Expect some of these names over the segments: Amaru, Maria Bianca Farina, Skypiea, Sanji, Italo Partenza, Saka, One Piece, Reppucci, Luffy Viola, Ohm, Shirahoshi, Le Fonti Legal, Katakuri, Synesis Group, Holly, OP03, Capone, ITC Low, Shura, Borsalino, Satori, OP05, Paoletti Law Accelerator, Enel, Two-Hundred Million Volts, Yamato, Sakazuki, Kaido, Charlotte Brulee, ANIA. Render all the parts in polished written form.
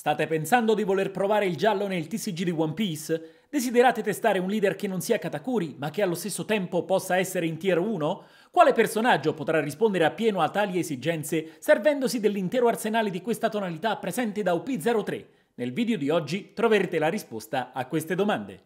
State pensando di voler provare il giallo nel TCG di One Piece? Desiderate testare un leader che non sia Katakuri, ma che allo stesso tempo possa essere in Tier 1? Quale personaggio potrà rispondere appieno a tali esigenze servendosi dell'intero arsenale di questa tonalità presente da OP03? Nel video di oggi troverete la risposta a queste domande.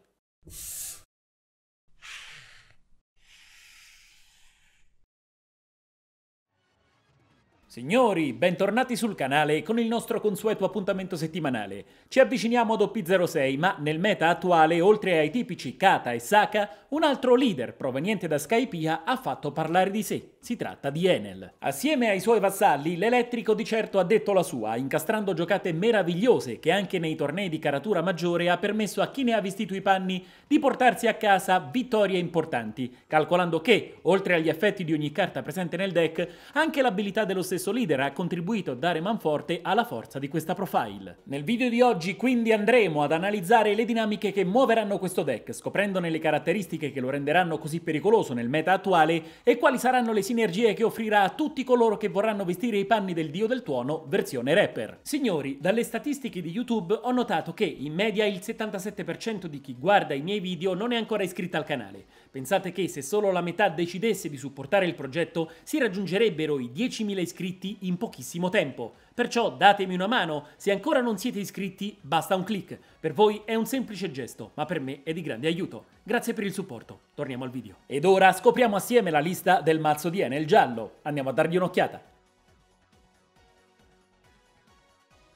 Signori, bentornati sul canale con il nostro consueto appuntamento settimanale. Ci avviciniamo ad OP06, ma nel meta attuale, oltre ai tipici Kata e Saka, un altro leader proveniente da Skypiea ha fatto parlare di sé. Si tratta di Enel. Assieme ai suoi vassalli, l'elettrico di certo ha detto la sua, incastrando giocate meravigliose che anche nei tornei di caratura maggiore ha permesso a chi ne ha vestito i panni di portarsi a casa vittorie importanti, calcolando che, oltre agli effetti di ogni carta presente nel deck, anche l'abilità dello stesso leader ha contribuito a dare manforte alla forza di questa profile. Nel video di oggi quindi andremo ad analizzare le dinamiche che muoveranno questo deck, scoprendone le caratteristiche che lo renderanno così pericoloso nel meta attuale e quali saranno le sinergie che offrirà a tutti coloro che vorranno vestire i panni del dio del tuono versione rapper. Signori, dalle statistiche di YouTube ho notato che in media il 77% di chi guarda i miei video non è ancora iscritto al canale. Pensate che se solo la metà decidesse di supportare il progetto si raggiungerebbero i 10.000 iscritti in pochissimo tempo. Perciò datemi una mano, se ancora non siete iscritti basta un click. Per voi è un semplice gesto, ma per me è di grande aiuto. Grazie per il supporto, torniamo al video. Ed ora scopriamo assieme la lista del mazzo di Enel giallo, andiamo a dargli un'occhiata.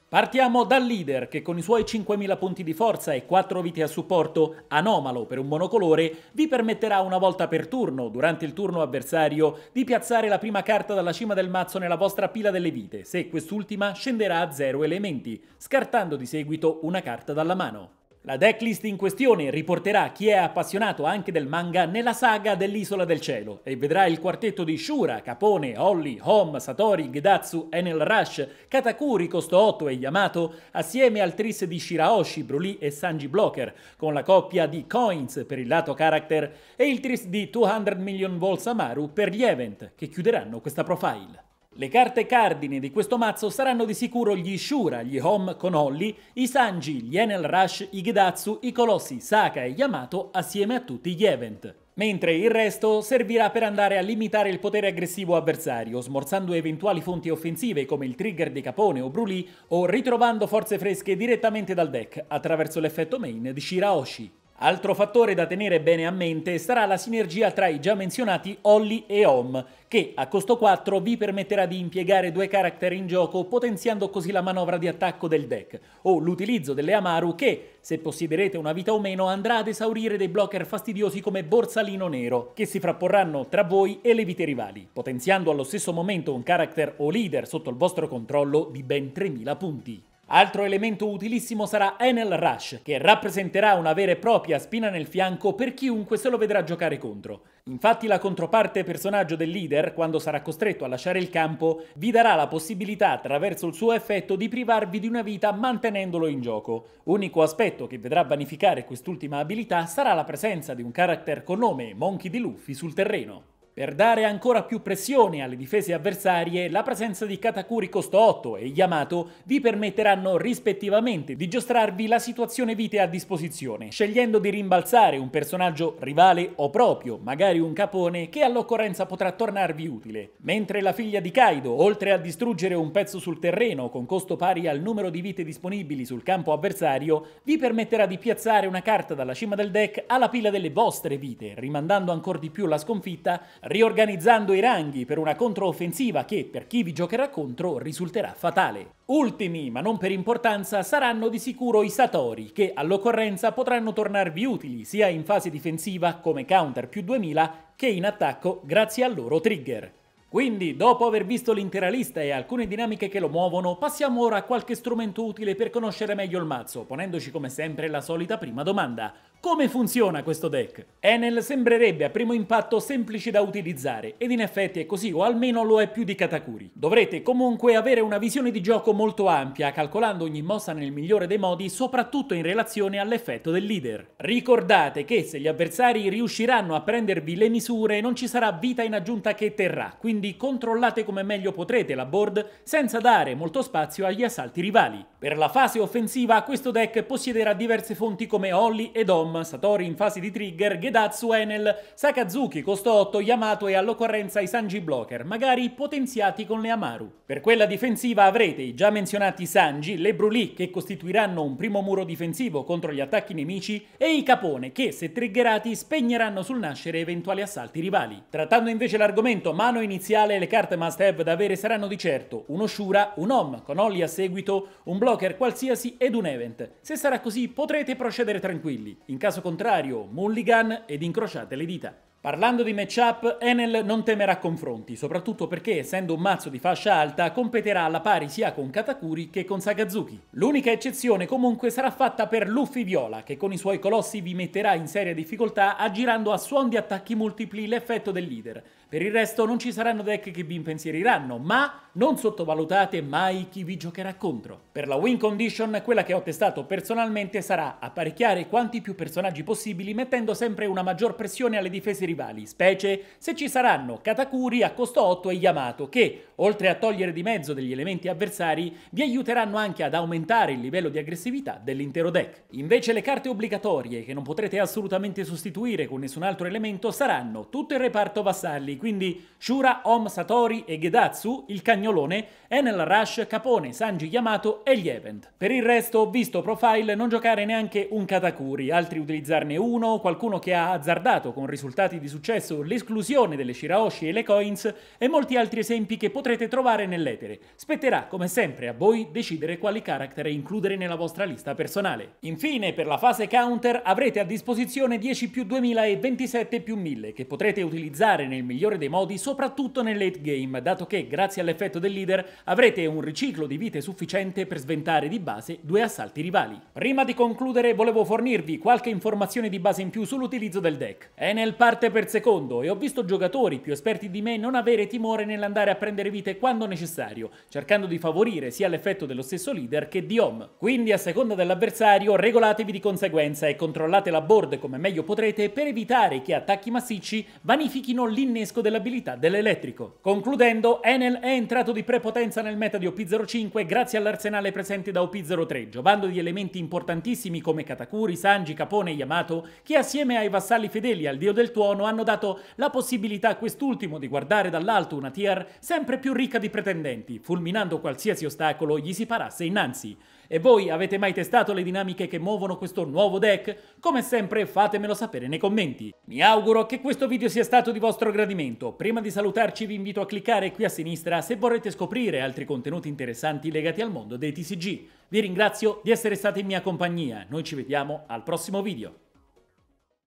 Partiamo dal leader che con i suoi 5.000 punti di forza e 4 vite a supporto, anomalo per un monocolore, vi permetterà una volta per turno, durante il turno avversario, di piazzare la prima carta dalla cima del mazzo nella vostra pila delle vite, se quest'ultima scenderà a 0 elementi, scartando di seguito una carta dalla mano. La decklist in questione riporterà chi è appassionato anche del manga nella saga dell'Isola del Cielo e vedrà il quartetto di Shura, Capone, Holly, Ohm, Satori, Gedatsu, Enel Rush, Katakuri, Costo 8 e Yamato assieme al tris di Shirahoshi, Brulee e Sanji Blocker con la coppia di Coins per il lato character e il tris di 200 Million Volts Amaru per gli event che chiuderanno questa profile. Le carte cardine di questo mazzo saranno di sicuro gli Shura, gli Ohm con Holly, i Sanji, gli Enel Rush, i Gedatsu, i Colossi, Saka e Yamato assieme a tutti gli event. Mentre il resto servirà per andare a limitare il potere aggressivo avversario, smorzando eventuali fonti offensive come il trigger di Capone o Brulee o ritrovando forze fresche direttamente dal deck attraverso l'effetto main di Shirahoshi. Altro fattore da tenere bene a mente sarà la sinergia tra i già menzionati Holly e Ohm, che a costo 4 vi permetterà di impiegare due character in gioco potenziando così la manovra di attacco del deck, o l'utilizzo delle Amaru che, se possiederete una vita o meno, andrà ad esaurire dei blocker fastidiosi come Borsalino Nero, che si frapporranno tra voi e le vite rivali, potenziando allo stesso momento un character o leader sotto il vostro controllo di ben 3.000 punti. Altro elemento utilissimo sarà Enel Rush, che rappresenterà una vera e propria spina nel fianco per chiunque se lo vedrà giocare contro. Infatti la controparte personaggio del leader, quando sarà costretto a lasciare il campo, vi darà la possibilità attraverso il suo effetto di privarvi di una vita mantenendolo in gioco. Unico aspetto che vedrà vanificare quest'ultima abilità sarà la presenza di un character con nome Monkey D. Luffy sul terreno. Per dare ancora più pressione alle difese avversarie, la presenza di Katakuri Costo 8 e Yamato vi permetteranno rispettivamente di giostrarvi la situazione vite a disposizione, scegliendo di rimbalzare un personaggio rivale o proprio, magari un Capone, che all'occorrenza potrà tornarvi utile. Mentre la figlia di Kaido, oltre a distruggere un pezzo sul terreno con costo pari al numero di vite disponibili sul campo avversario, vi permetterà di piazzare una carta dalla cima del deck alla pila delle vostre vite, rimandando ancora di più la sconfitta, riorganizzando i ranghi per una controoffensiva che, per chi vi giocherà contro, risulterà fatale. Ultimi, ma non per importanza, saranno di sicuro i Satori, che all'occorrenza potranno tornarvi utili sia in fase difensiva come counter più 2000 che in attacco grazie al loro trigger. Quindi, dopo aver visto l'intera lista e alcune dinamiche che lo muovono, passiamo ora a qualche strumento utile per conoscere meglio il mazzo, ponendoci come sempre la solita prima domanda. Come funziona questo deck? Enel sembrerebbe a primo impatto semplice da utilizzare, ed in effetti è così, o almeno lo è più di Katakuri. Dovrete comunque avere una visione di gioco molto ampia, calcolando ogni mossa nel migliore dei modi, soprattutto in relazione all'effetto del leader. Ricordate che se gli avversari riusciranno a prendervi le misure, non ci sarà vita in aggiunta che terrà, quindi controllate come meglio potrete la board senza dare molto spazio agli assalti rivali. Per la fase offensiva questo deck possiederà diverse fonti come Holly ed Ohm, Satori in fase di trigger, Gedatsu, Enel, Sakazuki, costo 8, Yamato e all'occorrenza i Sanji blocker, magari potenziati con le Amaru. Per quella difensiva avrete i già menzionati Sanji, le Brulee che costituiranno un primo muro difensivo contro gli attacchi nemici e i Capone che, se triggerati, spegneranno sul nascere eventuali assalti rivali. Trattando invece l'argomento mano iniziale, le carte must have da avere saranno di certo uno Shura, un Ohm con Holly a seguito, un blocker qualsiasi ed un event. Se sarà così potrete procedere tranquilli. In caso contrario, mulligan ed incrociate le dita. Parlando di matchup, Enel non temerà confronti, soprattutto perché, essendo un mazzo di fascia alta, competerà alla pari sia con Katakuri che con Sakazuki. L'unica eccezione comunque sarà fatta per Luffy Viola, che con i suoi colossi vi metterà in seria difficoltà aggirando a suon di attacchi multipli l'effetto del leader. Per il resto non ci saranno deck che vi impensieriranno, ma non sottovalutate mai chi vi giocherà contro. Per la win condition, quella che ho testato personalmente sarà apparecchiare quanti più personaggi possibili mettendo sempre una maggior pressione alle difese rivali, specie se ci saranno Katakuri a costo 8 e Yamato che, oltre a togliere di mezzo degli elementi avversari, vi aiuteranno anche ad aumentare il livello di aggressività dell'intero deck. Invece le carte obbligatorie, che non potrete assolutamente sostituire con nessun altro elemento, saranno tutto il reparto vassalli, quindi Shura, Ohm, Satori e Gedatsu, il cagnolone, Enel Rush, Capone, Sanji, Yamato e gli event. Per il resto ho visto profile non giocare neanche un Katakuri, altri utilizzarne uno, qualcuno che ha azzardato con risultati di successo l'esclusione delle Shirahoshi e le coins e molti altri esempi che potrete trovare nell'etere. Spetterà come sempre a voi decidere quali character includere nella vostra lista personale. Infine, per la fase counter avrete a disposizione 10+2000 e 27+1000 che potrete utilizzare nel migliore dei modi, soprattutto nel late game, dato che grazie all'effetto del leader avrete un riciclo di vite sufficiente per sventare di base due assalti rivali. Prima di concludere volevo fornirvi qualche informazione di base in più sull'utilizzo del deck. Enel parte per secondo e ho visto giocatori più esperti di me non avere timore nell'andare a prendere vite quando necessario, cercando di favorire sia l'effetto dello stesso leader che di Ohm. Quindi a seconda dell'avversario regolatevi di conseguenza e controllate la board come meglio potrete per evitare che attacchi massicci vanifichino l'innesco dell'abilità dell'elettrico. Concludendo, Enel è entrato di prepotenza nel meta di OP05 grazie all'arsenale presente da OP03, giovando di elementi importantissimi come Katakuri, Sanji, Capone e Yamato, che assieme ai vassalli fedeli al dio del tuono hanno dato la possibilità a quest'ultimo di guardare dall'alto una tier sempre più ricca di pretendenti, fulminando qualsiasi ostacolo gli si parasse innanzi. E voi avete mai testato le dinamiche che muovono questo nuovo deck? Come sempre fatemelo sapere nei commenti. Mi auguro che questo video sia stato di vostro gradimento. Prima di salutarci vi invito a cliccare qui a sinistra se vorrete scoprire altri contenuti interessanti legati al mondo dei TCG. Vi ringrazio di essere stati in mia compagnia, noi ci vediamo al prossimo video.